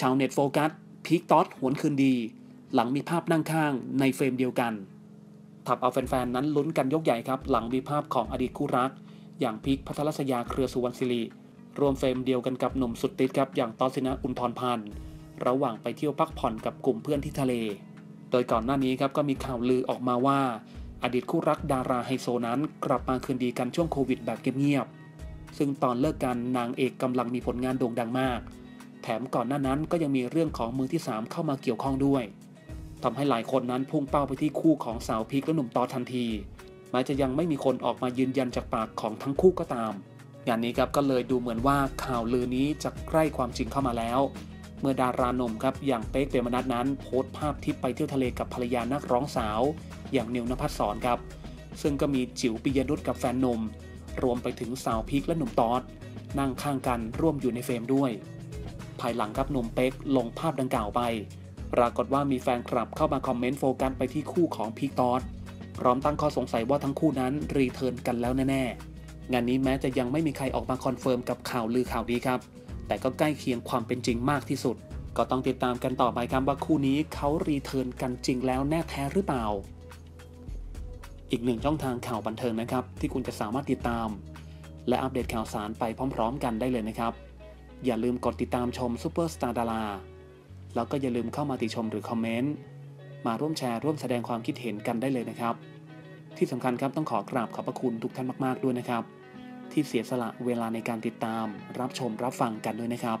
ชาวเน็ตโฟกัสพีคต๊อดหวนคืนดีหลังมีภาพนั่งข้างในเฟรมเดียวกันทับเอาแฟนๆนั้นลุ้นกันยกใหญ่ครับหลังมีภาพของอดีตคู่รักอย่างพีคภัทรศยาเครือสุวรรณศิริรวมเฟรมเดียวกันกับหนุ่มสุดติดครับอย่างต๊อด ศินอุนทรพันธ์ระหว่างไปเที่ยวพักผ่อนกับกลุ่มเพื่อนที่ทะเลโดยก่อนหน้านี้ครับก็มีข่าวลือออกมาว่าอดีตคู่รักดาราไฮโซนั้นกลับมาคืนดีกันช่วงโควิดแบบเงียบๆซึ่งตอนเลิกกันนางเอกกำลังมีผลงานโด่งดังมากแถมก่อนหน้านั้นก็ยังมีเรื่องของมือที่3เข้ามาเกี่ยวข้องด้วยทำให้หลายคนนั้นพุ่งเป้าไปที่คู่ของสาวพีคและหนุ่มต๊อดทันทีแม้จะยังไม่มีคนออกมายืนยันจากปากของทั้งคู่ก็ตามงานนี้ครับก็เลยดูเหมือนว่าข่าวลือนี้จะใกล้ความจริงเข้ามาแล้วเมื่อดาราหนุ่มครับอย่างเป๊ก เปรมนัสนั้นโพสต์ภาพทริปไปเที่ยวทะเลกับภรรยานักร้องสาวอย่างนิวนภัสสรครับซึ่งก็มีจิ๋วปิยนุชกับแฟนหนุ่มรวมไปถึงสาวพีคและหนุ่มต๊อดนั่งข้างกันร่วมอยู่ในเฟรมด้วยภายหลังครับหนุ่มเป๊กลงภาพดังกล่าวไปปรากฏว่ามีแฟนคลับเข้ามาคอมเมนต์โฟกัสไปที่คู่ของพีคต๊อดพร้อมตั้งข้อสงสัยว่าทั้งคู่นั้นรีเทิร์นกันแล้วแน่ๆงานนี้แม้จะยังไม่มีใครออกมาคอนเฟิร์มกับข่าวลือข่าวดีครับแต่ก็ใกล้เคียงความเป็นจริงมากที่สุดก็ต้องติดตามกันต่อไปครับว่าคู่นี้เขารีเทิร์นกันจริงแล้วแน่แท้หรือเปล่าอีกหนึ่งช่องทางข่าวบันเทิงนะครับที่คุณจะสามารถติดตามและอัปเดตข่าวสารไปพร้อมๆกันได้เลยนะครับอย่าลืมกดติดตามชมซูเปอร์สตาร์ดาราแล้วก็อย่าลืมเข้ามาติชมหรือคอมเมนต์มาร่วมแชร์ร่วมแสดงความคิดเห็นกันได้เลยนะครับที่สำคัญครับต้องขอกราบขอบพระคุณทุกท่านมากๆด้วยนะครับที่เสียสละเวลาในการติดตามรับชมรับฟังกันด้วยนะครับ